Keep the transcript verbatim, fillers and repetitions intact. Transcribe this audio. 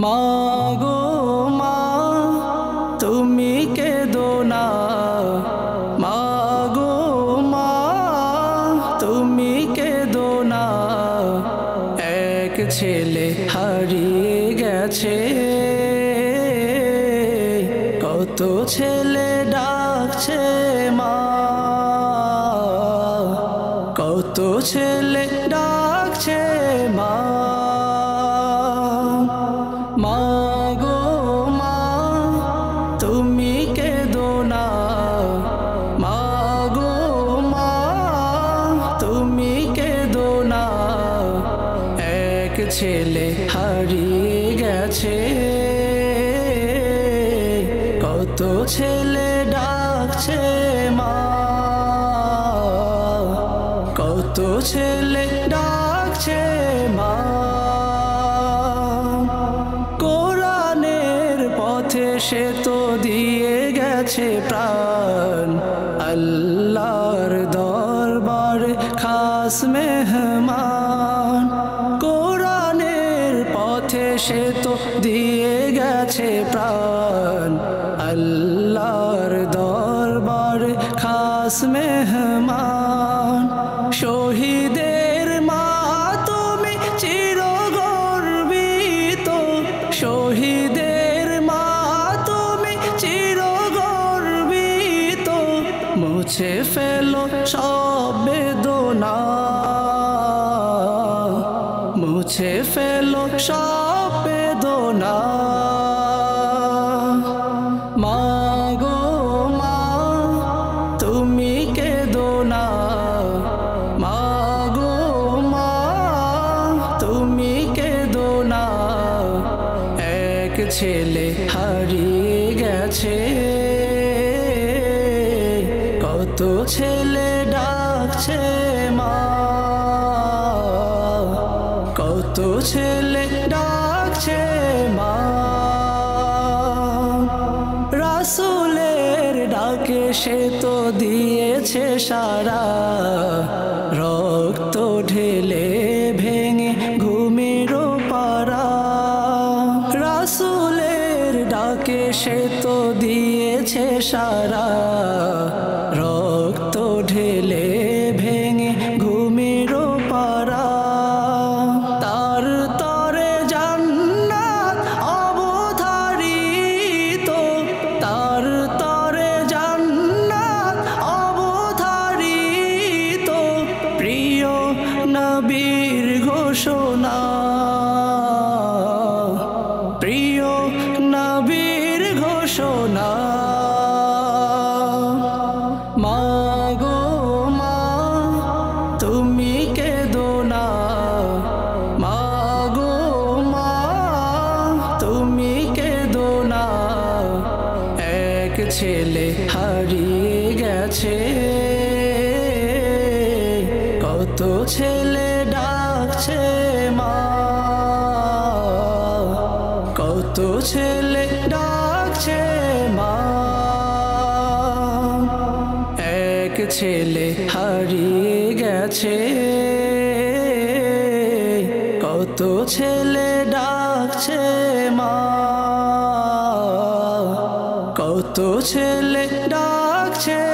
मागो माँ तुम्ही के दोना, मागो माँ तुम्ही के दोना, एक छेले हारिए गेछे कत छेले डाकछे मा, कत छेले डाकछे मा। मागो माँ तुम्ही के दोना, मागो माँ तुम्ही के दोना, एक छेले हारिए गेछे कत छेले डाकछे मा, कत छेले डाकछे मा। से तो दिए गेछे प्राण अल्लाहर दरबार खास मेहमान, कुरानेर पथे से तो दिए गेछे प्राण अल्लाहर दरबार खास मेहमान। शहीदेर मा तुमी चिरगर्वित, शहीदेर मुछे फेलो सब बेदना, मुछे फेलो सब बेदना। मागो माँ तुम्ही के दोना, मागो माँ तुम्ही के दोना, एक छेले हारिए गेछे कत छेले डाकछे मा, कत छेले डाकछे मा। रसूलेर डाके से तो दिएछे सारा, रक्त ढेले भेंगे घुमेर पारा। रसूलेर डाके से तो दिएछे सारा, ढेले भेंगे घुमेर पारा। तार तरे जान्नात अवधारित, तार तरे जान्नात अवधारित, प्रिय नबीर घोषणा, प्रिय नबीर घोषणा। छेले हारिए गेछे कत छेले डाकछे मा, कत छेले डाकछे मा। एक छेले हारिए गेछे कत छेले डाकछे मा, कत छेले डाकछे।